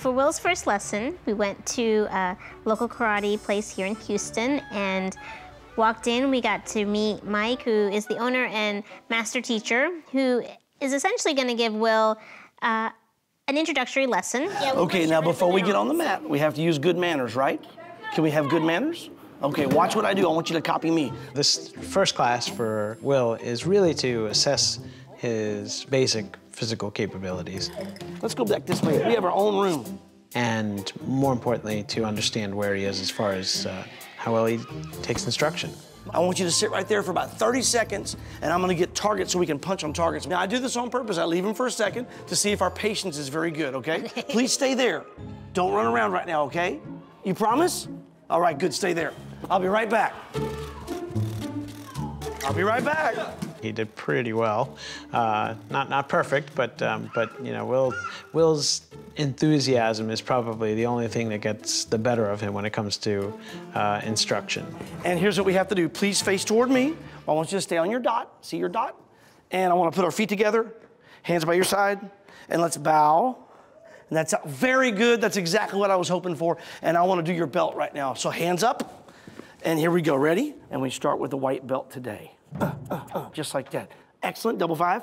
For Will's first lesson, we went to a local karate place here in Houston and walked in. We got to meet Mike, who is the owner and master teacher, who is essentially going to give Will an introductory lesson. Yeah, okay, now before we get on the mat, we have to use good manners, right? Can we have good manners? Okay, watch what I do. I want you to copy me. This first class for Will is really to assess his basic physical capabilities. Let's go back this way. We have our own room. And more importantly, to understand where he is as far as how well he takes instruction. I want you to sit right there for about 30 seconds, and I'm gonna get targets so we can punch on targets. Now, I do this on purpose. I leave him for a second to see if our patience is very good, okay? Please stay there. Don't run around right now, okay? You promise? All right, good, stay there. I'll be right back. I'll be right back. He did pretty well. Not perfect, but you know, Will's enthusiasm is probably the only thing that gets the better of him when it comes to instruction. And here's what we have to do. Please face toward me. I want you to stay on your dot. See your dot? And I want to put our feet together, hands by your side, and let's bow. And that's very good. That's exactly what I was hoping for. And I want to do your belt right now. So hands up, and here we go. Ready? And we start with the white belt today. Just like that. Excellent, double five.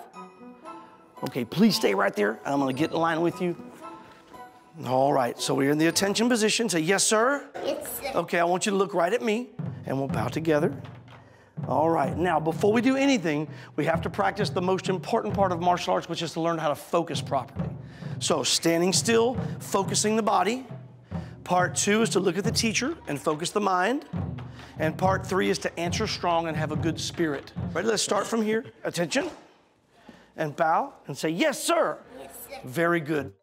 Okay, please stay right there. I'm gonna get in line with you. All right, so we're in the attention position. Say, yes, sir. Yes, sir. Okay, I want you to look right at me, and we'll bow together. All right, now, before we do anything, we have to practice the most important part of martial arts, which is to learn how to focus properly. So standing still, focusing the body. Part two is to look at the teacher and focus the mind. And part three is to answer strong and have a good spirit. Ready? Let's start from here. Attention. And bow and say, yes, sir. Yes, sir. Very good.